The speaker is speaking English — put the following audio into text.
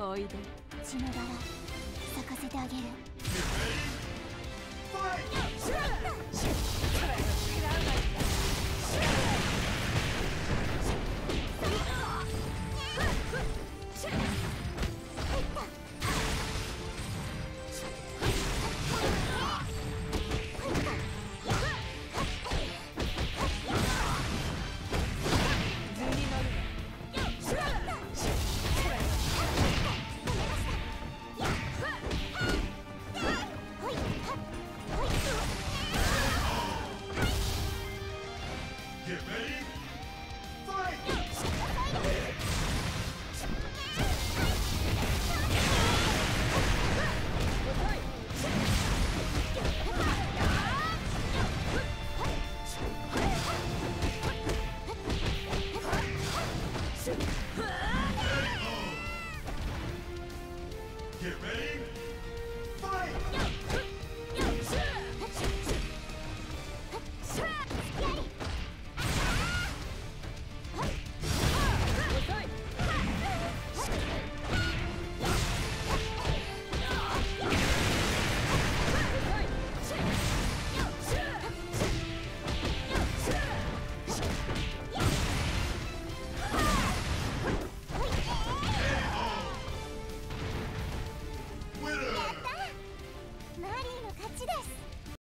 おいで、血の柄咲かせてあげる。Get ready, fight!